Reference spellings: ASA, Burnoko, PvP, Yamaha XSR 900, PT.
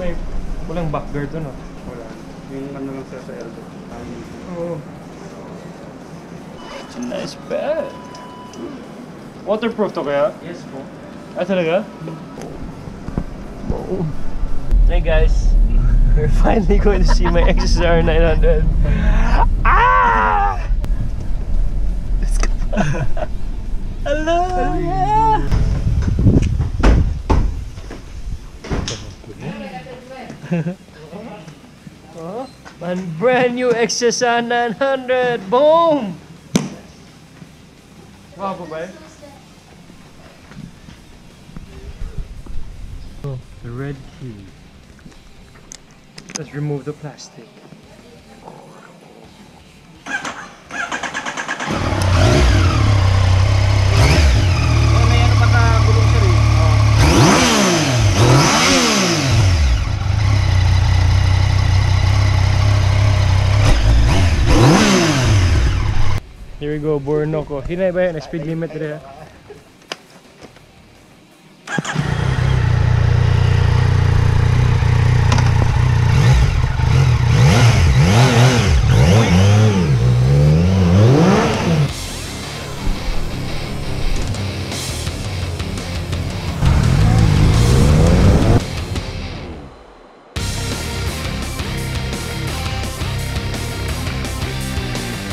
may walang backguard ano? Wala. Yung ano lang sa elbow. Oo. It's a nice bag. Waterproof to kaya? Yes po. Ah, talaga? Oh. Hey guys, we're finally going to see my XSR 900. Ah! Let's go. Hello! Yeah! Oh, my brand new XSR 900. Boom! Wow, bye. Oh, the red key. Let's remove the plastic. Here we go, Burnoko. Hinay ba yun? Speed limit rin.